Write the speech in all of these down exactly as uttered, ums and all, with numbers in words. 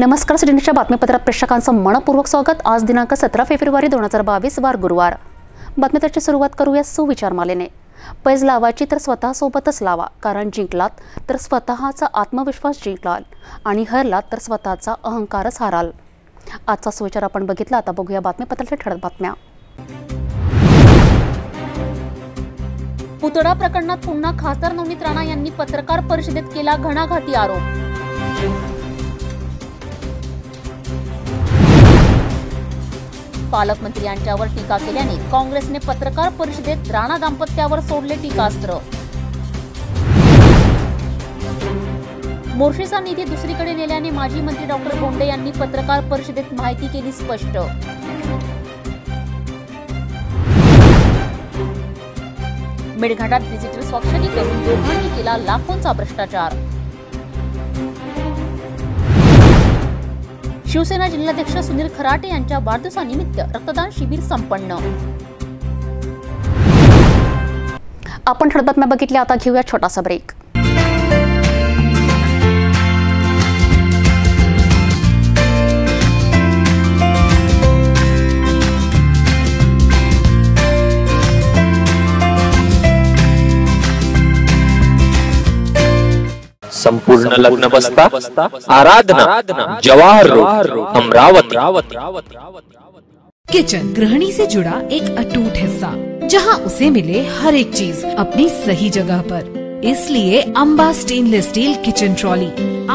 नमस्कार, सिटी न्यूजच्या बातमीपत्रात प्रेक्षकांचं मनपूर्वक स्वागत। आज दिनांक सतरा फेब्रुवारी दोन हजार बावीस वार गुरुवार। बातमीपत्राची सुरुवात करूया सुविचारमालेने। पैज लावायची तर स्वतःसोबतच लावा, कारण जिंकलात तर स्वतःचा आत्मविश्वास जिंकलाल आणि हरलात तर स्वतःचा अहंकारच हाराल। आजचा सुविचार आपण बघितला, आता बघूया बातमीपत्राच्या ठळक बातम्या। पुतळा प्रकरणात पुन्हा खासदार नवनीत राणा यांनी पत्रकार परिषदेत केला घणाघाती आरोप। पालकमंत्री यांच्यावर टीका केल्याने काँग्रेसने पत्रकार परिषदेत राणा दाम्पत्यावर सोडले टीकास्त्र। मोर्शीचा निधी दुसरीकडे नेल्याने माजी मंत्री डॉक्टर बोंडे यांनी पत्रकार परिषदेत माहिती केली स्पष्ट। मेळघाटात डिजिटल स्वाक्षरी करून दोघांनी केला लाखोंचा भ्रष्टाचार। शिवसेना जिल्हाध्यक्ष सुनील खराटे यांच्या वाढदिवसानिमित्त रक्तदान शिबिर संपन्न। आपण ठळक बातम्या बघितल्या, आता घेऊया छोटासा ब्रेक। संपूर्ण लग्न बस्ता आराधना जवाहर रोड अमरावती। किचन गृहिणी से जुड़ा एक अटूट हिस्सा, जहां उसे मिले हर एक चीज अपनी सही जगह पर। इसलिए Amba stainless steel kitchen trolley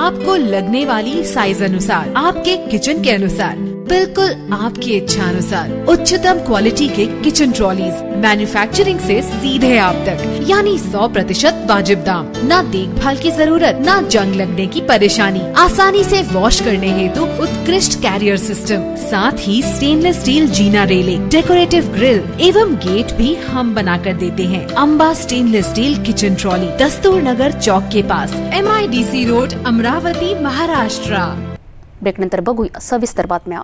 आपको लगने वाली साइज अनुसार, आपके किचन के अनुसार, बिल्कुल आपकी इच्छा अनुसार उच्चतम क्वालिटी के किचन ट्रॉलीज मैन्युफैक्चरिंग से सीधे आप तक, यानी सौ प्रतिशत वाजिब दाम। ना देखभाल की जरूरत, ना जंग लगने की परेशानी। आसानी से वॉश करने हेतु उत्कृष्ट कैरियर सिस्टम, साथ ही स्टेनलेस स्टील जीना रेले, डेकोरेटिव ग्रिल एवं गेट भी हम बना कर देते हैं। Amba stainless steel kitchen trolley, Dastur Nagar चौक के पास, M I D C road, Amravati, Maharashtra. ब्रेकनंतर बघूया सविस्तर बातम्या।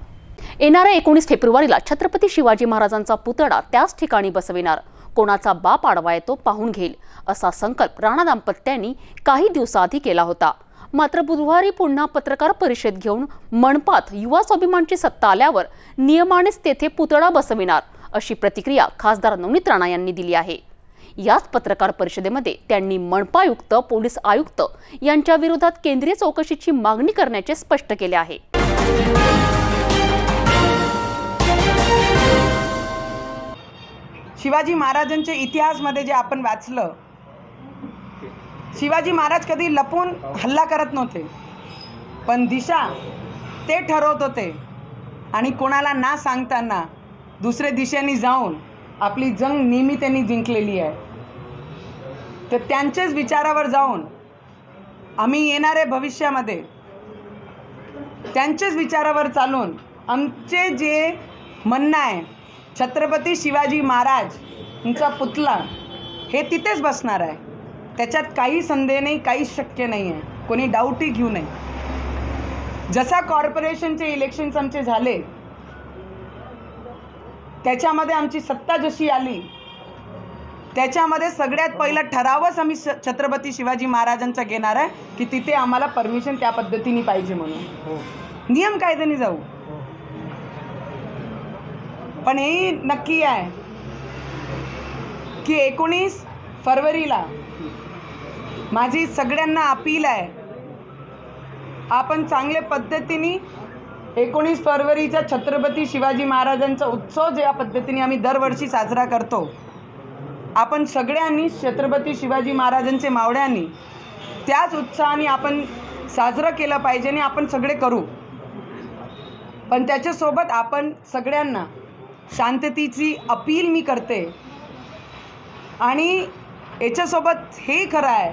येणाऱ्या एकोणीस फेब्रुवारीला छत्रपती शिवाजी महाराजांचा पुतळा त्याच ठिकाणी बसविणार, कोणाचा बाप आडवा येतो पाहून घेईल, असा संकल्प राणा दाम्पत्यांनी काही दिवसाआधी केला होता। मात्र बुधवारी पुन्हा पत्रकार परिषद घेऊन मनपात युवा स्वाभिमानची सत्ता आल्यावर नियमानेच तेथे पुतळा बसविणार, अशी प्रतिक्रिया खासदार नवनीत राणा यांनी दिली आहे। याच पत्रकार परिषदेमध्ये त्यांनी मनपायुक्त, पोलीस आयुक्त यांच्या विरोधात केंद्रीय चौकशीची मागणी करण्याचे स्पष्ट केले आहे। शिवाजी महाराजांच्या इतिहासामध्ये जे आपण वाचलं, शिवाजी महाराज कधी लपून हल्ला करत नव्हते, पण दिशा ते ठरवत होते आणि कोणाला ना सांगताना दुसऱ्या दिशेने जाऊन आपली जंग नेहमी त्यांनी जिंकलेली आहे। तर त्यांच्याच विचारावर जाऊन आम्ही येणाऱ्या भविष्यामध्ये त्यांच्याच विचारावर चालून आमचे जे म्हणणं आहे, छत्रपती शिवाजी महाराज यांचा पुतळा हे तिथेच बसणार आहे, त्याच्यात काही संदेह नाही, काही शक्य नाही आहे, कोणी डाऊटही घेऊ नये। जसा कॉर्पोरेशनचे इलेक्शन्स आमचे झाले, त्याच्यामध्ये आमची सत्ता जशी आली, त्याच्यामध्ये सगळ्यात पहिला ठरावच आम्ही छत्रपती शिवाजी महाराजांचा घेणार आहे की तिथे आम्हाला परमिशन त्या पद्धतीने पाहिजे, म्हणून नियम कायद्याने जाऊ। पण हे नक्की आहे की एकोणीस फरवरीला माझी सगळ्यांना अपील आहे, आपण चांगल्या पद्धतीने एकोणीस फरवरीचा छत्रपती शिवाजी महाराजांचा उत्सव ज्या पद्धतीने आम्ही दरवर्षी साजरा करतो, आपण सगळ्यांनी छत्रपती शिवाजी महाराजांचे मावळ्यांनी त्याच उत्साहाने आपण साजरा केला पाहिजे आणि आपण सगळे करू। पण त्याच्यासोबत आपण सगळ्यांना शांततेची अपील मी करते आणि याच्यासोबत हे खरं आहे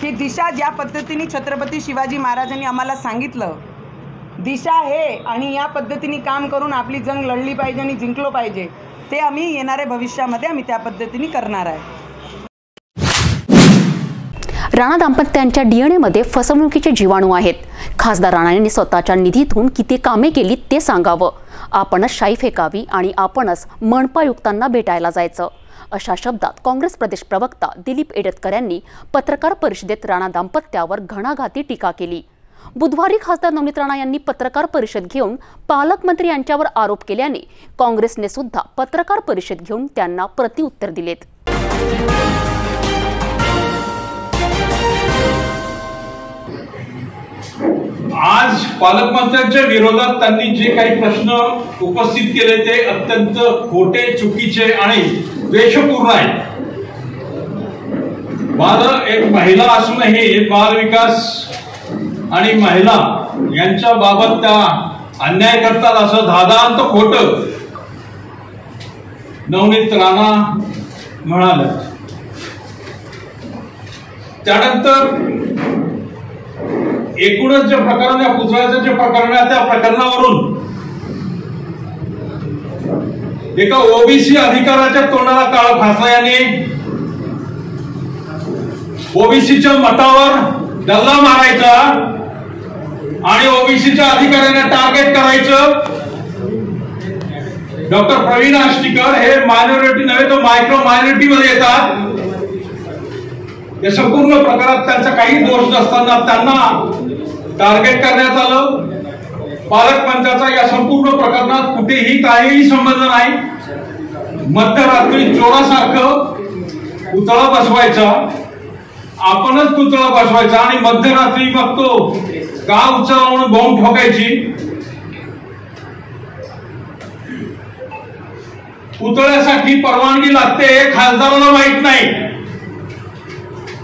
की दिशा ज्या पद्धतीने छत्रपती शिवाजी महाराजांनी आम्हाला सांगितलं, दिशा हे आणि या पद्धतीने काम करून आपली जंग लढली पाहिजे आणि जिंकलो पाहिजे, ते आम्ही येणाऱ्या भविष्यामध्ये आम्ही त्या पद्धतीने करणार आहे। राणा दाम्पत्यांच्या डीएनएमध्ये फसवणुकीचे जीवाणू आहेत। खासदार राणांनी स्वतःच्या निधीतून किती कामे केली ते सांगावं, आपणच शाई फेकावी आणि आपणच मनपायुक्तांना भेटायला जायचं, अशा शब्दात काँग्रेस प्रदेश प्रवक्ता दिलीप एडतकर यांनी पत्रकार परिषदेत राणा दाम्पत्यावर घणाघाती टीका केली। बुधवारी खासदार नवनीत राणा यांनी पत्रकार परिषद घेऊन पालकमंत्री यांच्यावर आरोप केल्याने काँग्रेसने सुद्धा पत्रकार परिषद घेऊन त्यांना प्रतिउत्तर दिलेत। आज पालकमंत्र्यांच्या विरोधात त्यांनी जे काही प्रश्न उपस्थित केले ते अत्यंत खोटे, चुकीचे आणि द्वेषपूर्ण आहेत। माझं एक महिला असूनही बाल विकास आणि महिला यांच्या बाबत त्या अन्याय करतात असं धादांत खोटं नवनीत राणा म्हणाले। त्यानंतर एकूणच जे प्रकरण या पुतळ्याचं जे प्रकरण आहे त्या प्रकरणावरून एका ओबीसी अधिकाराच्या तोंडाला काळं फासलं यांनी ओबीसीच्या मतावर डल्ला मारायचा आणि ओबीसीच्या अधिकाऱ्यांना टार्गेट करायचं। डॉक्टर प्रवीण आष्टीकर हे मायनॉरिटी नव्हे तर मायक्रो मायनॉरिटी मध्ये येतात। या संपूर्ण प्रकारात त्यांचा काही दोष नसताना त्यांना टार्गेट करण्यात आलं। पालकमंत्र्याचा या संपूर्ण प्रकरणात कुठेही काहीही संबंध नाही। मध्यरात्री चोरासारखं पुतळा बसवायचा, आपणच पुतळा बसवायचा आणि मध्यरात्री बघतो का उचलून बॉम्ब ठोकायची। पुतळ्यासाठी परवानगी लागते खासदाराला माहित नाही।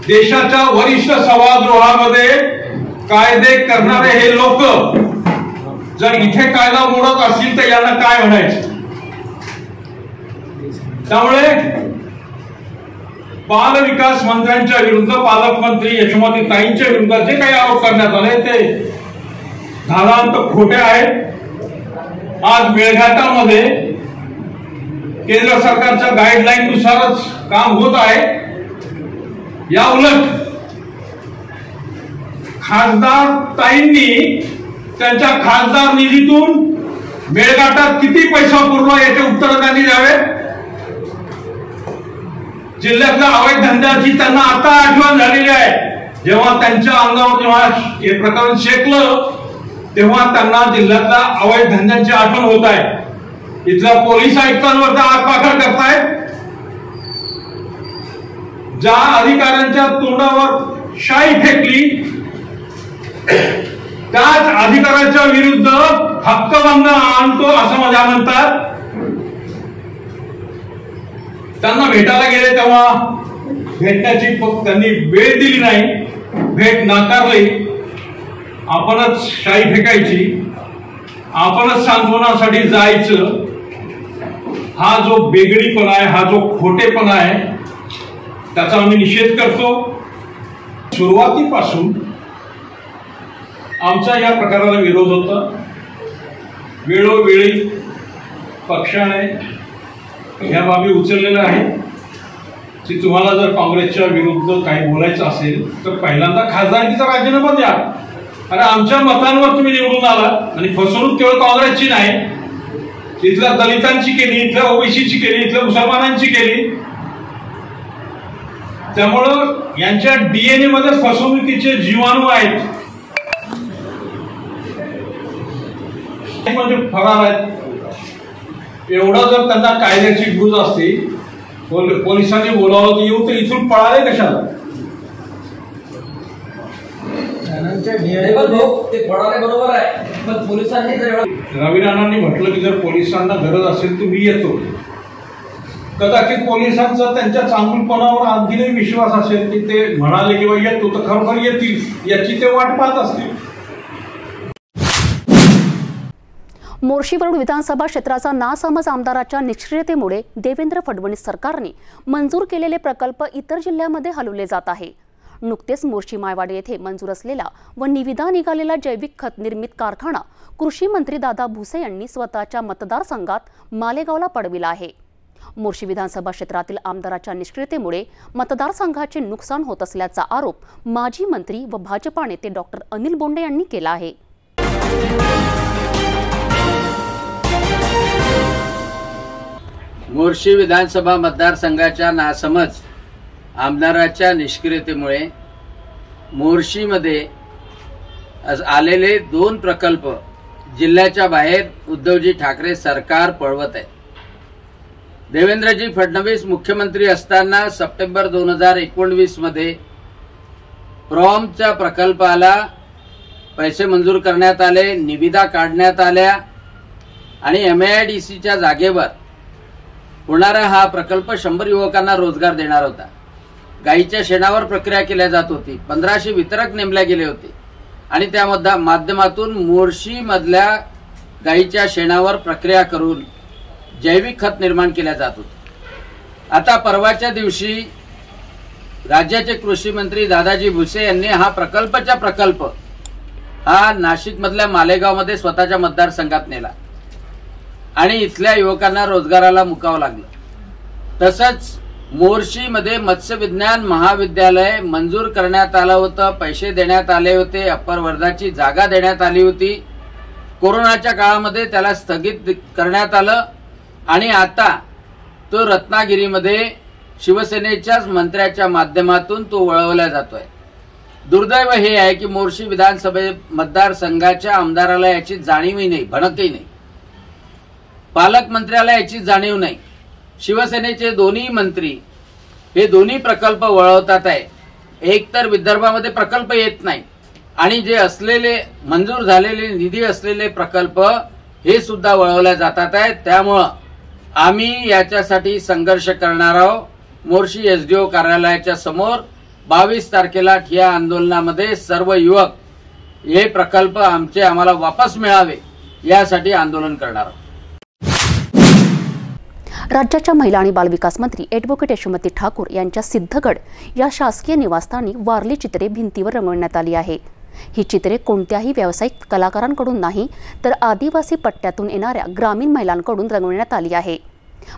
देशाच्या वरिष्ठ सभागृहामध्ये कायदे करणारे हे लोक जर इथे कायदा मोडत असतील तर यांना काय म्हणायचं। त्यामुळे बाल विकास मंत्र्यांच्या विरुद्ध पालकमंत्री यशोमती ताईंच्या विरुद्ध जे काही आरोप करण्यात आले ते धारांत खोटे आहेत। आज मेळघाटामध्ये केंद्र सरकारच्या गाईडलाईन नुसारच काम होत आहे। या उलट खासदार ताईंनी त्यांच्या खासदार निधीतून मेळघाटात किती पैसा पुरवला याचे उत्तर त्यांनी द्यावे। जिल्ह्यातल्या अवैध धंद्याची त्यांना आता आठवण झालेली आहे। जेव्हा त्यांच्या अंगावर जेव्हा हे प्रकरण शेकलं तेव्हा त्यांना जिल्ह्यातल्या अवैध धंद्यांची आठवण होत आहे। इथल्या पोलीस आयुक्तांवर आगपाखड करतायत। ज्या अधिकाऱ्यांच्या तोंडावर शाई फेकली त्याच अधिकाऱ्याच्या विरुद्ध हक्कभंग आणतो असं माझ्या म्हणतात। त्यांना भेटायला गेले तेव्हा भेटण्याची त्यांनी वेळ दिली नाही, भेट नाकारली। आपणच शाई फेकायची, आपणच सांत्वनासाठी जायचं। हा जो बेगडीपणा आहे, हा जो खोटेपणा आहे त्याचा आम्ही निषेध करतो। सुरुवातीपासून आमचा या प्रकाराला विरोध होता। वेळोवेळी पक्षाने ह्या बाबी उचललेल्या आहेत की तुम्हाला जर काँग्रेसच्या विरुद्ध काही बोलायचं असेल तर पहिल्यांदा खासदारकीचा राजीनामा द्या। अरे आमच्या मतांवर तुम्ही निवडून आला आणि फसवणूक केवळ काँग्रेसची नाही, इथल्या दलितांची केली, इथल्या ओबीसीची केली, इथल्या मुसलमानांची केली। त्यामुळं यांच्या डीएनए मध्ये फसवणुकीचे जीवाणू आहेत, म्हणजे फरार आहेत। एवढा जर त्यांना कायद्याची गुज असते पोलिसांनी बोलावलं येऊ तर इथून पळाले कशाला। रवी राणांनी म्हटलं की जर पोलिसांना गरज असेल तर मी येतो। कदाचित पोलिसांचा त्यांच्या चांगुलपणावर आणखीनही विश्वास असेल की ते म्हणाले की बाई येतो तर खरोखर येतील, याची ते वाट पाहत असतील। मोर्शी वरुड विधानसभा क्षेत्राचा नासमज आमदाराच्या निष्क्रियतेमुळे देवेंद्र फडणवीस सरकारने मंजूर केलेले प्रकल्प इतर जिल्ह्यामध्ये हलवले जात आहे। नुकतेच मोर्शी मायवाडी येथे मंजूर असलेला व निविदा निघालेला जैविक खत निर्मित कारखाना कृषी मंत्री दादा भुसे यांनी स्वतःच्या मतदारसंघात मालेगावला पडविला आहे। मोर्शी विधानसभा क्षेत्रातील आमदाराच्या निष्क्रियतेमुळे मतदारसंघाचे नुकसान होत असल्याचा आरोप माजी मंत्री व भाजपा नेते डॉक्टर अनिल बोंडे यांनी केला आहे। मोर्शी विधानसभा मतदारसंघाच्या नासमज आमदाराच्या निष्क्रियतेमुळे मोर्शीमध्ये आलेले दोन प्रकल्प जिल्ह्याच्या बाहेर उद्धवजी ठाकरे सरकार पळवत आहे। देवेंद्रजी फडणवीस मुख्यमंत्री असताना सप्टेंबर दोन हजार एकोणवीस मध्ये प्रॉमच्या प्रकल्पाला पैसे मंजूर करण्यात आले, निविदा काढण्यात आल्या आणि एमआयडीसीच्या जागेवर होणारा हा प्रकल्प शंभर युवकांना रोजगार देणार होता। गाईच्या शेणावर प्रक्रिया केल्या जात होती, पंधराशे वितरक नेमले गेले होते आणि त्या माध्यमातून मोर्शी मधल्या गाईच्या शेणावर प्रक्रिया करून जैविक खत निर्माण केले जात होते। आता परवाच्या दिवशी राज्याचे कृषी मंत्री दादाजी भुसे यांनी हा प्रकल्पचा प्रकल्प हा नाशिक मधल्या मालेगाव मध्ये स्वतःच्या मतदारसंघात नेला आणि इथल्या युवकांना रोजगाराला मुकावं लागलं। तसंच मोर्शी मध्ये मत्स्य विज्ञान महाविद्यालय मंजूर करण्यात आलं होतं, पैसे देण्यात आले होते, अप्पर वर्धाची जागा देण्यात आली होती। कोरोनाच्या काळामध्ये त्याला स्थगित करण्यात आलं आणि आता तो रत्नागिरीमध्ये शिवसेनेच्याच मंत्र्याच्या माध्यमातून तो वळवला जातोय। दुर्दैव हे आहे की मोर्शी विधानसभा मतदारसंघाच्या आमदाराला याची जाणीवही नाही, भणकही नाही, पालकमंत्र्याला याची जाणीव नाही। शिवसेनेचे दोन्ही मंत्री हे दोन्ही प्रकल्प वळवतात आहे। एक तर विदर्भामध्ये प्रकल्प येत नाही आणि जे असलेले मंजूर झालेले निधी असलेले प्रकल्प हे सुद्धा वळवले जातात आहे। त्यामुळं आम्ही याच्यासाठी संघर्ष करणार आहोत। मोर्शी एसडीओ कार्यालयाच्या समोर बावीस तारखेला ठिया आंदोलनामध्ये सर्व युवक हे प्रकल्प आमचे आम्हाला वापस मिळावे यासाठी आंदोलन करणार आहोत। राज्याच्या महिला आणि बालविकास मंत्री ॲडव्होकेट यशोमती ठाकूर यांच्या सिद्धगड या शासकीय निवासस्थानी वारली चित्रे भिंतीवर रंगवण्यात आली आहे। ही चित्रे कोणत्याही व्यावसायिक कलाकारांकडून नाही तर आदिवासी पट्ट्यातून येणाऱ्या ग्रामीण महिलांकडून रंगवण्यात आली आहे।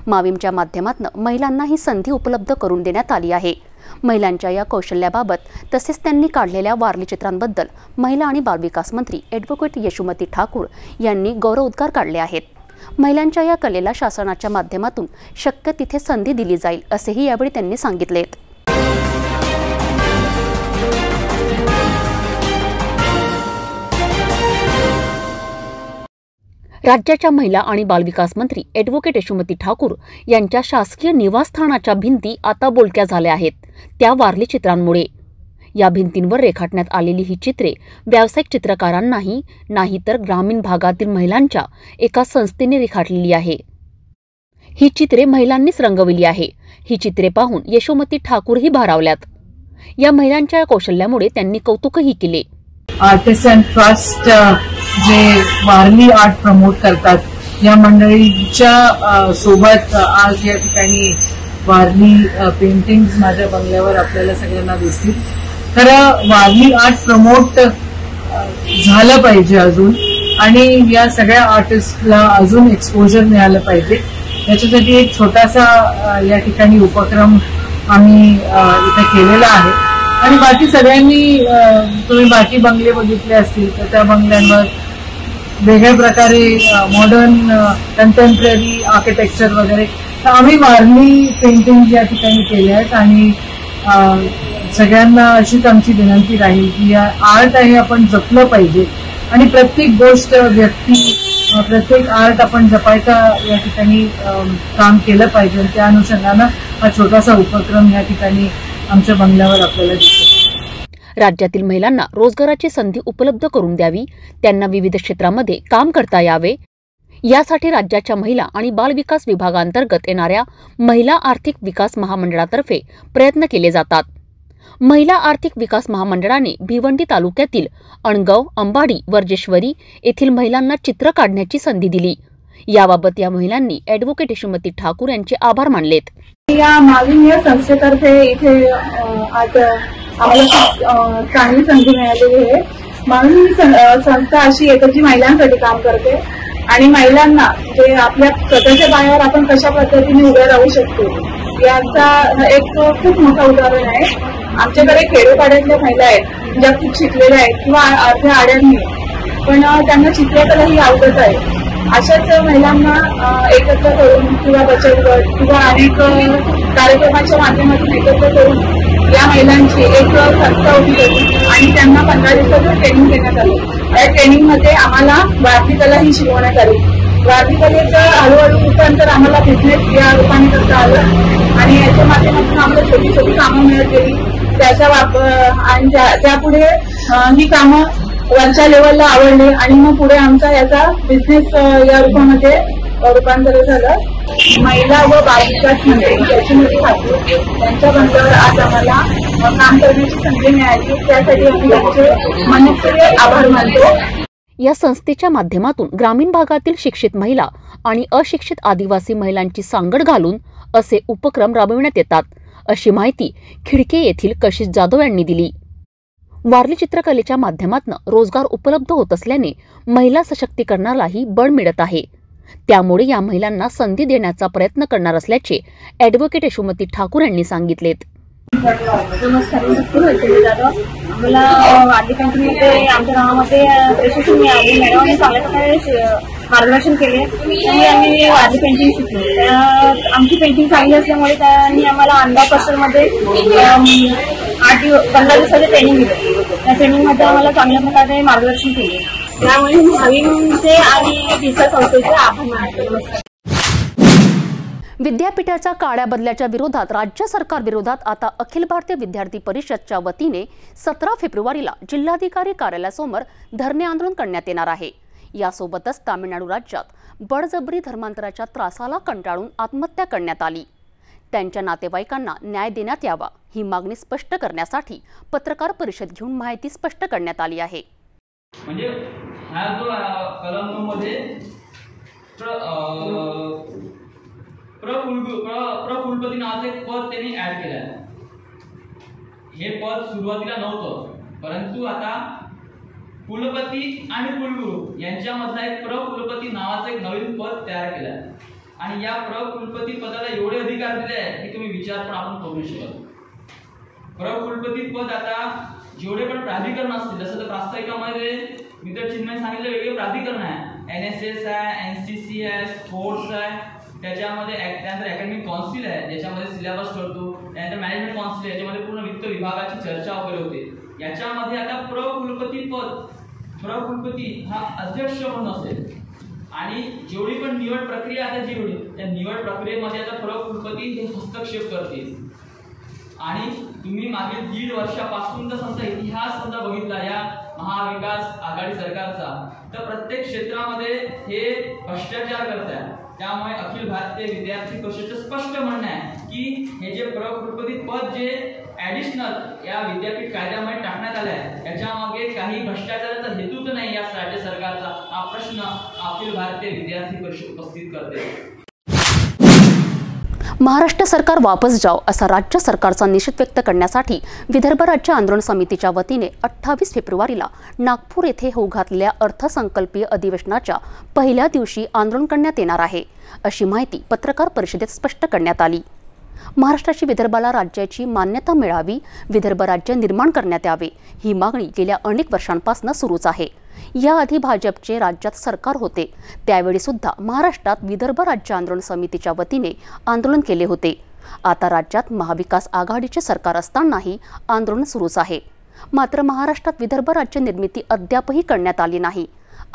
माविमच्या माध्यमातून महिलांना ही संधी उपलब्ध करून देण्यात आली आहे। महिलांच्या या कौशल्याबाबत तसेच त्यांनी काढलेल्या वारली चित्रांबद्दल महिला आणि बालविकास मंत्री ॲडव्होकेट यशोमती ठाकूर यांनी गौरवोद्गार काढले आहेत। महिलांच्या या कलेला शासनाच्या माध्यमातून शक्य तिथे संधी दिली जाईल असेही यावेळी त्यांनी सांगितले। राज्याच्या महिला आणि बालविकास मंत्री ॲडव्होकेट यशोमती ठाकूर यांच्या शासकीय निवासस्थानाच्या भिंती आता बोलक्या झाल्या आहेत त्या वारली चित्रांमुळे। या भिंतींवर रेखाटण्यात आलेली ही चित्रे व्यावसायिक चित्रकारांनाही नाही तर ग्रामीण भागातील महिलांच्या एका संस्थेने रेखाटलेली आहे। ही चित्रे महिलांनीच रंगविली आहे। ही चित्रे पाहून यशोमती ठाकूरही भारावल्यात। या महिलांच्या कौशल्यामुळे त्यांनी कौतुकही केले। आर्टिसन ट्रस्ट जे वारली आर्ट प्रमोट करतात या मंडळीच्या सोबत आज या ठिकाणी वारली पेंटिंग माझ्या बंगल्यावर आपल्याला सगळ्यांना दिसतील। तर वारली आर्ट प्रमोट झालं पाहिजे अजून आणि या सगळ्या आर्टिस्टला अजून एक्सपोजर मिळालं पाहिजे याच्यासाठी एक छोटासा या ठिकाणी उपक्रम आम्ही इथे केलेला आहे। आणि बाकी सगळ्यांनी तुम्ही बाकी बंगले बघितले असतील तर त्या बंगल्यांवर वेगळ्या प्रकारे मॉडर्न कंटेम्पररी आर्किटेक्चर वगैरे तर आम्ही वारली पेंटिंग या ठिकाणी केल्या आहेत आणि सगळ्यांना अशीच आमची विनंती राहील की या आर्ट आहे आपण जपलं पाहिजे आणि प्रत्येक गोष्ट व्यक्ती प्रत्येक आर्ट आपण जपायचा या ठिकाणी काम केलं पाहिजे। त्या अनुषंगानं हा छोटासा उपक्रम या ठिकाणी आमच्या बंगल्यावर आपल्याला दिसतो। राज्यातील महिलांना रोजगाराची संधी उपलब्ध करून द्यावी, त्यांना विविध क्षेत्रामध्ये काम करता यावे यासाठी राज्याच्या महिला आणि बालविकास विभागांतर्गत येणाऱ्या महिला आर्थिक विकास महामंडळातर्फे प्रयत्न केले जातात। महिला आर्थिक विकास महामंडळाने भिवंडी तालुक्यातील अणगाव, अंबाडी, वर्जेश्वरी येथील महिलांना चित्र काढण्याची संधी दिली। याबाबत या महिलांनी ॲडव्होकेट यशोमती ठाकूर यांचे आभार मानलेत। या माविम या संस्थेतर्फे इथे आज आम्हाला चांगली संधी मिळालेली आहे। माविम संस्था अशी आहे जी महिलांसाठी काम करते आणि महिलांना जे आपल्या स्वतःच्या पायावर आपण कशा पद्धतीने उभे राहू शकतो याचा एक खूप मोठं उदाहरण आहे। आमच्याकडे खेडेपाड्यातल्या महिला आहेत ज्या खूप शिकलेल्या आहेत किंवा अर्ध्या आड्यांनी पण त्यांना चित्रकला ही आवडत आहे। अशाच महिलांना एकत्र करून किंवा बचत गट किंवा अनेक कार्यक्रमाच्या माध्यमातून एकत्र करून या महिलांची एक संस्था उभी केली पंद्रह दिवसाचं ट्रेनिंग देण्यात आलं। ट्रेनिंग मध्ये आम्हाला वारली कला ही शिकवण्यात आली। वारली कलेचं हळूहळू रूपांतर आम्हाला बिझनेस या रूपाने करता आलं आणि याच्या माध्यमातून आम्हाला छोटी छोटी कामं मिळत गेली। त्याचा आणि त्यापुढे ही कामं वरच्या लेवलला आवडली आणि मग पुढे आमचा याचा बिझनेस या रूपामध्ये रूपांतर झालं। महिला व बाल विकास मंत्री यशोमती ठाकूर यांच्या बंधूवर आज आम्हाला काम करण्याची संधी मिळाली, त्यासाठी आम्ही त्यांचे मनपूर्वक आभार मानतो। या संस्थेच्या माध्यमातून ग्रामीण भागातील शिक्षित महिला आणि अशिक्षित आदिवासी महिलांची सांगड घालून असे उपक्रम राबविण्यात येतात, अशी माहिती खिडके येथील कशिश जाधव यांनी दिली। वारली चित्रकलेच्या माध्यमातून रोजगार उपलब्ध होत असल्याने महिला सशक्तीकरणालाही बळ मिळत आहे, त्यामुळे या महिलांना संधी देण्याचा प्रयत्न करणार असल्याचे ॲडव्होकेट यशोमती ठाकूर यांनी सांगितले। नमस्कार, मला वारली कंपनीमध्ये आमच्या गावामध्ये प्रशिक्षण मिळाले, मॅडमने चांगल्या प्रकारे मार्गदर्शन केले आणि आम्ही वारली पेंटिंग शिकले। आमची पेंटिंग चांगली असल्यामुळे त्यांनी आम्हाला आंबा कस्टरमध्ये आठ पंधरा दिवसाचे ट्रेनिंग दिले। त्या ट्रेनिंगमध्ये आम्हाला चांगल्या प्रकारे मार्गदर्शन केले, त्यामुळे नवीनचे आणि तिसऱ्या संस्थेचे आभार मानतो। विद्यापीठाच्या काळ्या बदल्याच्या विरोधात राज्य सरकार विरोधात आता अखिल भारतीय विद्यार्थी परिषदच्या वतीने सतरा फेब्रुवारीला जिल्हाधिकारी कार्यालयासमोर धरणे आंदोलन करण्यात येणार आहे। यासोबतच तामिळनाडू राज्यात बळजबरी धर्मांतराच्या त्रासाला कंटाळून आत्महत्या करण्यात आली, त्यांच्या नातेवाईकांना न्याय देण्यात यावा ही मागणी स्पष्ट करण्यासाठी पत्रकार परिषद घेऊन माहिती स्पष्ट करण्यात आली आहे। म्हणजे हा जो कलम मध्ये प्रकुलपती नावाचं एक पद त्यांनी ऍड केलं आहे। हे पद सुरुवातीला नव्हतं, परंतु आता कुलपती आणि कुलगुरू यांच्यामधला एक प्रकुलपती नावाचं एक नवीन पद तयार केलं आहे आणि या प्रकुलपती पदाला एवढे अधिकार दिले आहेत की तुम्ही विचार पण आपण करू शकत। प्रकुलपती पद आता जेवढे पण प्राधिकरण असतील, जसं तर प्रास्ताविकामध्ये मी तर चिन्ह सांगितलं वेगळे प्राधिकरण आहे, एन एस एस आहे, एन सी सी आहे, स्पोर्ट्स आहे, त्याच्यामध्ये अकॅडमिक कौन्सिल आहे ज्याच्यामध्ये सिलेबस ठरतो, त्यानंतर मॅनेजमेंट कौन्सिल याच्यामध्ये पूर्ण वित्त विभागाची चर्चा वगैरे होते। याच्यामध्ये आता प्रकुलपती पद प्रकुलपती हा अध्यक्ष म्हणून असेल आणि जेवढी पण निवड प्रक्रिया आता जी होईल त्या निवड प्रक्रियेमध्ये आता प्रकुलपती हे हस्तक्षेप करतील। आणि तुम्ही मागील दीड वर्षापासून जर समजा इतिहास समजा बघितला या महाविकास आघाडी सरकारचा, तर प्रत्येक क्षेत्रामध्ये हे भ्रष्टाचार करतात। त्यामुळे अखिल भारतीय विद्यार्थी परिषदेचं स्पष्ट म्हणणं आहे की हे जे प्रकुलपती पद जे ॲडिशनल या विद्यापीठ कायद्यामध्ये टाकण्यात आलं आहे त्याच्यामागे काही भ्रष्टाचाराचा हेतू तर नाही, या राज्य सरकारचा हा प्रश्न अखिल भारतीय विद्यार्थी परिषद उपस्थित करते। महाराष्ट्र सरकार वापस जाओ असा राज्य सरकारचा निषेध व्यक्त करण्यासाठी विदर्भ राज्य आंदोलन समितीच्या वतीने अठ्ठावीस फेब्रुवारीला नागपूर येथे होऊ घातलेल्या अर्थसंकल्पीय अधिवेशनाच्या पहिल्या दिवशी आंदोलन करण्यात येणार आहे, अशी माहिती पत्रकार परिषदेत स्पष्ट करण्यात आली। महाराष्ट्राची विदर्भाला राज्याची मान्यता मिळावी, विदर्भ राज्य निर्माण करण्यात यावे ही मागणी गेल्या अनेक वर्षांपासून सुरूच आहे। याआधी भाजपचे राज्यात सरकार होते त्यावेळी सुद्धा महाराष्ट्रात विदर्भ राज्य आंदोलन समितीच्या वतीने आंदोलन केले होते। आता राज्यात महाविकास आघाडीचे सरकार असतानाही आंदोलन सुरूच आहे, मात्र महाराष्ट्रात विदर्भ राज्य निर्मिती अद्यापही करण्यात आली नाही।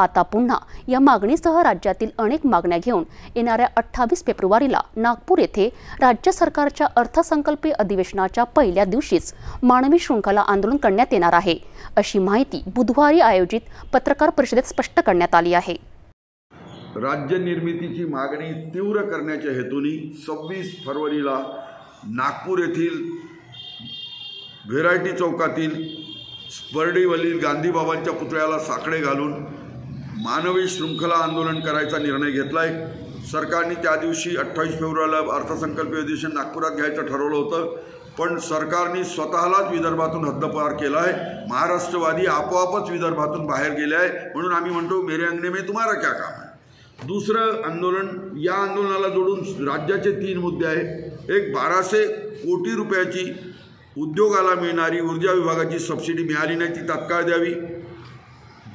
आता पुन्हा या मागणीसह राज्यातील अनेक मागण्या घेऊन येणाऱ्या अठ्ठावीस फेब्रुवारीला नागपूर येथे राज्य सरकारच्या अर्थसंकल्पीय अधिवेशनाच्या पहिल्या दिवशीच मानवी शृंखला आंदोलन करण्यात येणार आहे, अशी माहिती बुधवारी आयोजित पत्रकार परिषदेत स्पष्ट करण्यात आली आहे। राज्य निर्मितीची मागणी तीव्र करण्याच्या हेतूने सव्वीस फरवरीला नागपूर येथील व्हेरायटी चौकातील स्पर्डीवरील गांधीबाबांच्या पुतळ्याला साकडे घालून मानवी शृंखला आंदोलन करायचा निर्णय घेतला आहे। सरकारने त्या दिवशी अठ्ठावीस फेब्रुवारीला अर्थसंकल्पीय अधिवेशन नागपुरात घ्यायचं ठरवलं होतं, पण सरकारने स्वतःलाच विदर्भातून हद्दपार केला आहे। महाराष्ट्रवादी आपोआपच विदर्भातून बाहेर गेले आहे, म्हणून आम्ही म्हणतो मेरे अंगने में तुम्हारा क्या काम है। दुसरं आंदोलन, या आंदोलनाला जोडून राज्याचे तीन मुद्दे आहेत। एक, बाराशे कोटी रुपयाची उद्योगाला मिळणारी ऊर्जा विभागाची सबसिडी मिळाली नाही, ती तात्काळ द्यावी।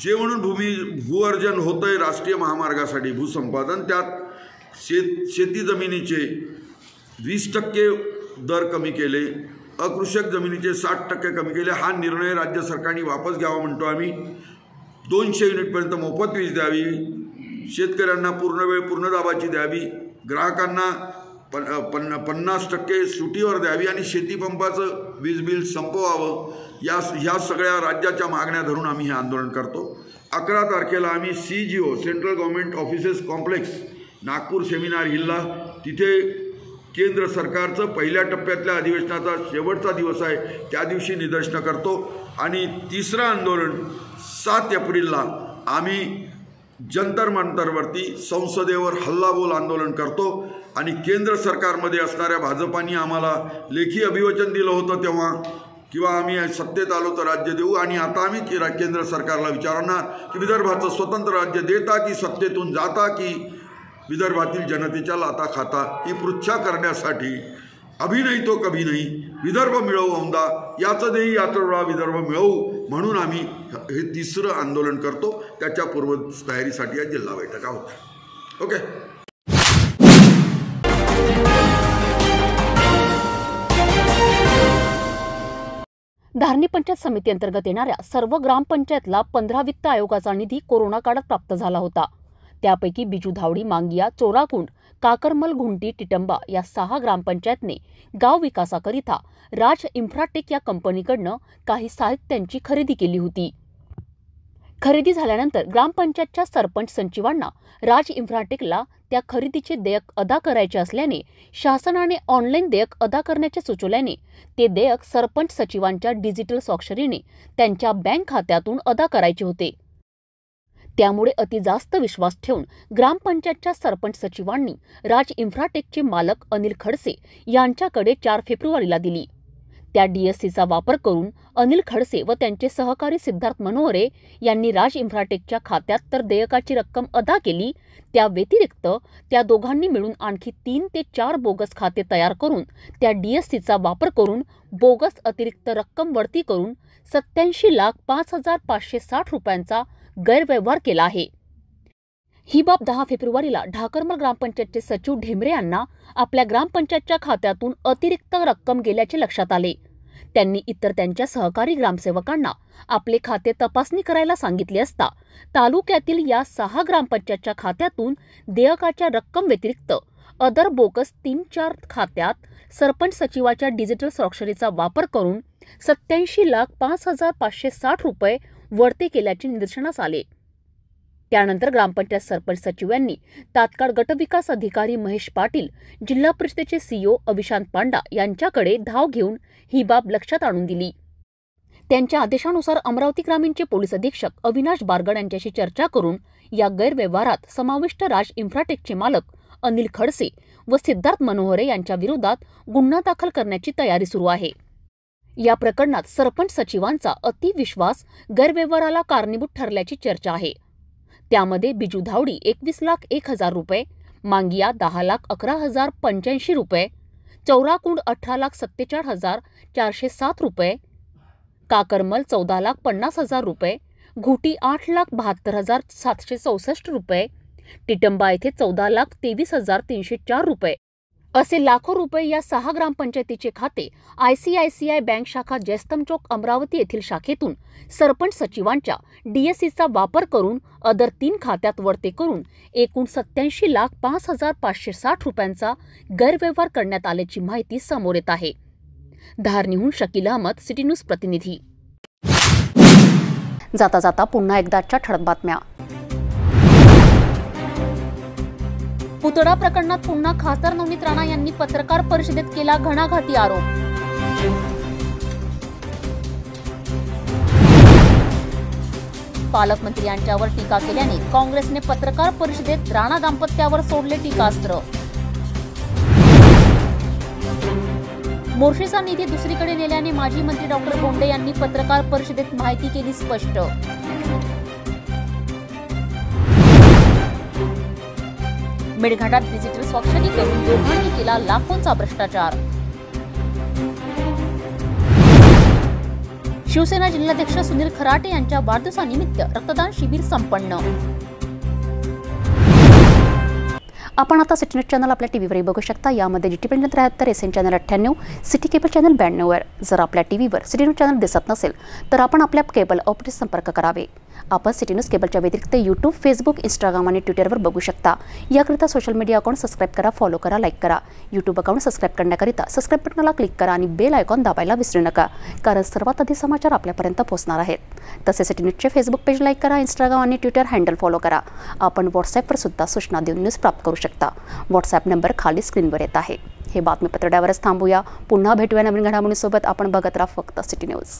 जे म्हणून भूमी भूअर्जन होतं आहे राष्ट्रीय महामार्गासाठी भूसंपादन, त्यात शेत शेती जमिनीचे वीस टक्के दर कमी केले। अकृषक जमिनीचे साठ टक्के कमी केले। हा निर्णय राज्य सरकारने वापस घ्यावा म्हणतो आम्ही। दोनशे युनिटपर्यंत मोफत वीज द्यावी, शेतकऱ्यांना पूर्ण वेळ पूर्ण दाबाची द्यावी, ग्राहकांना पन पन पन्नास टक्के सुटीवर द्यावी आणि शेतीपंपाचं वीज बिल संपवावं। या ह्या सगळ्या राज्याच्या मागण्या धरून आम्ही हे आंदोलन करतो। अकरा तारखेला आम्ही C G O central government offices complex Nagpur seminar हिलला, तिथे केंद्र सरकारचं पहिल्या टप्प्यातल्या अधिवेशनाचा शेवटचा दिवस आहे, त्या दिवशी निदर्शनं करतो। आणि तिसरं आंदोलन सात एप्रिलला आम्ही जंतर मंतरवरती संसदेवर हल्लाबोल आंदोलन करतो। आणि केंद्र सरकारमध्ये असणाऱ्या भाजपाने आम्हाला लेखी अभिवचन दिलं होतं तेव्हा, किंवा आम्ही सत्तेत आलो तर राज्य देऊ। आणि आता आम्ही केंद्र सरकारला विचारणार की विदर्भाचं स्वतंत्र राज्य देता की सत्तेतून जाता की विदर्भातील जनतेच्या लाता खाता ही पृच्छा करण्यासाठी अभी नहीं तो कभी नहीं विदर्भ मिळवू औंदा, याचं देही यात्रा विदर्भ मिळवू म्हणून आम्ही हे तिसरं आंदोलन करतो। त्याच्या पूर्व तयारीसाठी आज जिल्हा बैठका होत्या। ओके। धारणी पंचायत समिती अंतर्गत येणाऱ्या सर्व ग्रामपंचायतला पंधरा वित्त आयोगाचा निधी कोरोना काळात प्राप्त झाला होता। त्यापैकी बिजू धावडी, मांगिया, चोराकुंड, काकरमल, घुंटी, टिटंबा या सहा ग्रामपंचायतने गाव विकासाकरिता राज इन्फ्राटेक या कंपनीकडनं काही साहित्यांची खरेदी केली होती। खरेदी झाल्यानंतर ग्रामपंचायतच्या सरपंच सचिवांना राज इन्फ्राटेकला त्या खरेदीचे देयक अदा करायचे असल्याने शासनाने ऑनलाईन देयक अदा करण्याचे सुचवल्याने ते देयक सरपंच सचिवांच्या डिजिटल स्वाक्षरीने त्यांच्या बँक खात्यातून अदा करायचे होते। त्यामुळे अति जास्त विश्वास ठेवून ग्रामपंचायतच्या सरपंच सचिवांनी राज इन्फ्राटेकचे मालक अनिल खडसे यांच्याकडे चार फेब्रुवारीला दिली। त्या डीएससीचा वापर करून अनिल खडसे व त्यांचे सहकारी सिद्धार्थ मनोहरे यांनी राज इन्फ्राटेकच्या खात्यात तर देयकाची रक्कम अदा केली, त्या व्यतिरिक्त त्या दोघांनी मिळून आणखी तीन ते चार बोगस खाते तयार करून त्या डीएससीचा वापर करून बोगस अतिरिक्त रक्कम वरती करून सत्त्याऐंशी लाख पाच हजार पाचशे साठ रुपयांचा गैरव्यवहार केला आहे। ही बाब दहा फेब्रुवारीला ढाकरमल ग्रामपंचायतचे सचिव ढेमरे यांना आपल्या ग्रामपंचायतच्या खात्यातून अतिरिक्त रक्कम गेल्याचे लक्षात आले। त्यांनी इतर त्यांच्या सहकारी ग्रामसेवकांना आपले खाते तपासणी करायला सांगितले असता तालुक्यातील या सहा ग्रामपंचायतच्या खात्यातून देयकाच्या रक्कम व्यतिरिक्त अदर बोगस तीन चार खात्यात सरपंच सचिवाच्या डिजिटल स्वाक्षरीचा वापर करून सत्त्याऐंशी लाख पाच हजार पाचशे साठ रुपये वरते केल्याचे निदर्शनास आले। त्यानंतर ग्रामपंचायत सरपंच सचिव यांनी तात्काळ गटविकास अधिकारी महेश पाटील, जिल्हा परिषदेचे सीईओ अविशांत पांडा यांच्याकडे धाव घेऊन ही बाब लक्षात आणून दिली। त्यांच्या आदेशानुसार अमरावती ग्रामीणचे पोलीस अधीक्षक अविनाश बारगड यांच्याशी चर्चा करून या गैरव्यवहारात समाविष्ट राज इन्फ्राटेकचे मालक अनिल खडसे व सिद्धार्थ मनोहरे यांच्या विरोधात गुन्हा दाखल करण्याची तयारी सुरू आहे। या प्रकरणात सरपंच सचिवांचा अतिविश्वास गैरव्यवहाराला कारणीभूत ठरल्याची चर्चा आहे। त्यामध्ये बिजू धावडी एकवीस लाख एक हजार रुपये, मांगिया दहा लाख अकरा हजार पंच्याऐंशी रुपये, चौराकुंड अठरा लाख सत्तेचाळीस हजार चारशे सात रुपये, काकरमल चौदा लाख पन्नास हजार रुपये, घुटी आठ लाख बहात्तर हजार सातशे चौसष्ट रुपये, टिटंबा येथे चौदा लाख तेवीस हजार तीनशे चार रुपये असे लाखो रुपये या सहा ग्रामपंचायतीचे खाते आयसीआयसीआय बँक शाखा जयस्तम चौक अमरावती येथील शाखेतून सरपंच सचिवांच्या डीएससीचा वापर करून अदर तीन खात्यात वरते करून एकूण सत्त्याऐंशी लाख पाच हजार पाचशे साठ रुपयांचा गैरव्यवहार करण्यात आल्याची माहिती समोर येत आहे। धारणीहून शकील अहमद, सिटी न्यूज प्रतिनिधी। जाता जाता पुन्हा एकदाच्या ठळक बातम्या। पुतळा प्रकरणात पुन्हा खासदार नवनीत राणा यांनी पत्रकार परिषदेत केला घणाघाती आरोप। पालकमंत्री यांच्यावर टीका केल्याने काँग्रेसने पत्रकार परिषदेत राणा दाम्पत्यावर सोडले टीकास्त्र। मोर्शीचा निधी दुसरीकडे नेल्याने माजी मंत्री डॉक्टर बोंडे यांनी पत्रकार परिषदेत माहिती केली स्पष्ट। मेळघाटात डिजिटल स्वाक्षरी करून दोघांनी केला लाखोंचा भ्रष्टाचार। शिवसेना जिल्हाध्यक्ष सुनील खराटे यांच्या वाढदिवसानिमित्त रक्तदान शिबिर संपन्न। आपण आता सिटी न्यूज चॅनल आपल्या टीव्हीवरही बघू शकता। यामध्ये जी टीव्ही त्र्याहत्तर, एस एन चॅनल अठ्ठ्याण्णव, सिटी केबल चॅनल ब्याण्णव वर जर आपल्या टीव्हीवर सिटी न्यूज चॅनल दिसत नसेल तर आपण आपल्या केबल ऑपरेटरशी संपर्क करावे। आपण सिटी न्यूज केबलच्या व्यतिरिक्त यूट्यूब, फेसबुक, इंस्टाग्राम आणि ट्विटरवर बघू शकता। याकरिता सोशल मीडिया अकाउंट सबस्क्राइब करा, फॉलो करा, लाईक करा। यूट्यूब अकाउंट सबस्क्राइब करण्याकरिता सबस्क्राइब बटनाला क्लिक करा आणि बेल आयकॉन दाबायला विसरू नका, कारण सर्वात आधी समाचार आपल्यापर्यंत पोहोचणार आहेत। तसेच सिटी न्यूजचे फेसबुक पेज लाईक करा, इंस्टाग्राम आणि ट्विटर हँडल फॉलो करा। आपण व्हॉट्सॲपवर सुद्धा सूचना देऊन न्यूज प्राप्त करू शकता। व्हॉट्सॲप नंबर खाली स्क्रीनवर येत आहे। हे बातमीपत्रड्यावरच थांबूया, पुन्हा भेटूया नवीन घडामोडीसोबत। आपण बघत राहा फक्त सिटी न्यूज।